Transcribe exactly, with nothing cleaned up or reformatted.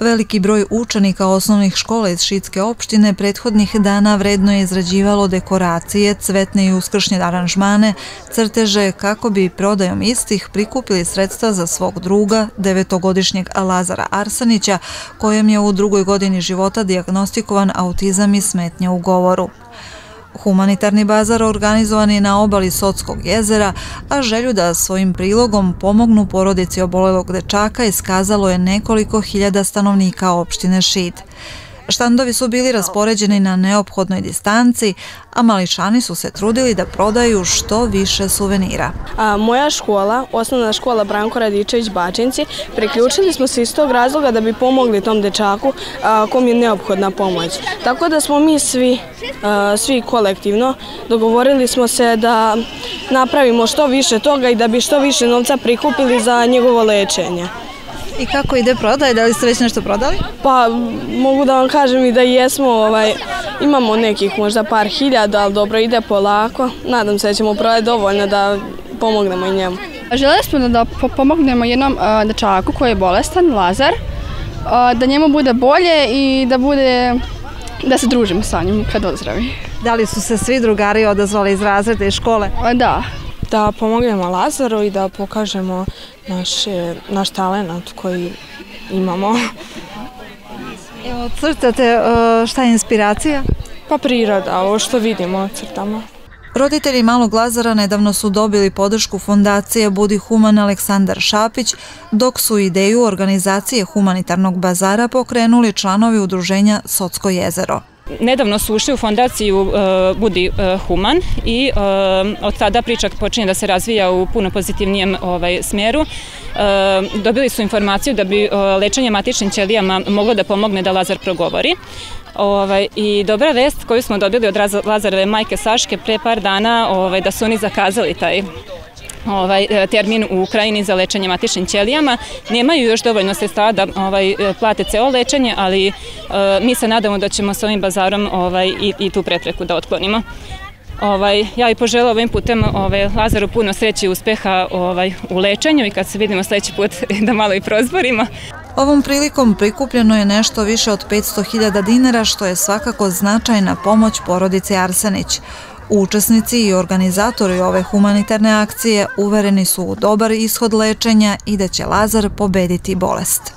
Veliki broj učenika osnovnih škola iz Šidske opštine prethodnih dana vredno je izrađivalo dekoracije, cvetne i uskršnje aranžmane, crteže kako bi prodajom istih prikupili sredstva za svog druga, devetogodišnjeg Lazara Arsenića, kojem je u drugoj godini života dijagnostikovan autizam i smetnje u govoru. Humanitarni bazar organizovan je na obali Sotskog jezera, a želju da svojim prilogom pomognu porodici obolelog dečaka iskazalo je nekoliko hiljada stanovnika opštine Šid. Štandovi su bili raspoređeni na neophodnoj distanci, a mališani su se trudili da prodaju što više suvenira. A, moja škola, osnovna škola Branko Radičević Bačinci, priključili smo se iz tog razloga da bi pomogli tom dečaku a, kom je neophodna pomoć. Tako da smo mi svi, a, svi kolektivno dogovorili smo se da napravimo što više toga i da bi što više novca prikupili za njegovo lečenje. I kako ide prodaje? Da li ste već nešto prodali? Pa mogu da vam kažem i da jesmo, ovaj, imamo nekih možda par hiljada, ali dobro ide polako. Nadam se da ćemo prodati dovoljno da pomognemo i njemu. Želeli smo da pomognemo jednom dečaku koji je bolestan, Lazar, da njemu bude bolje i da bude... da se družimo sa njim kad ozdravi. Da li su se svi drugari odazvali iz razreda i škole? Da. Da pomognemo Lazaru i da pokažemo naše, naš talent koji imamo. Evo, crtate, šta je inspiracija? Pa priroda, ovo što vidimo crtamo. Roditelji malog Lazara nedavno su dobili podršku fondacije Budi Humano Aleksandar Šapić, dok su ideju organizacije humanitarnog bazara pokrenuli članovi udruženja Sotsko jezero. Nedavno su ušli u fondaciju Budi Human i od tada priča počinje da se razvija u puno pozitivnijem smjeru. Dobili su informaciju da bi lečenje matičnim ćelijama moglo da pomogne da Lazar progovori. I dobra vest koju smo dobili od Lazarove majke Saške pre par dana da su oni zakazali taj termin u Ukrajini za lečenje matičnim ćelijama. Nemaju još dovoljno sredstava da plate celo lečenje, ali mi se nadamo da ćemo s ovim bazarom i tu prepreku da otklonimo. Ja bih poželjela ovim putem Lazaru puno sreće i uspeha u lečenju i kad se vidimo sljedeći put da malo i prozborimo. Ovom prilikom prikupljeno je nešto više od petsto hiljada dinara, što je svakako značajna pomoć porodici Arsenić. Učesnici i organizatori ove humanitarne akcije uvereni su u dobar ishod lečenja i da će Lazar pobediti bolest.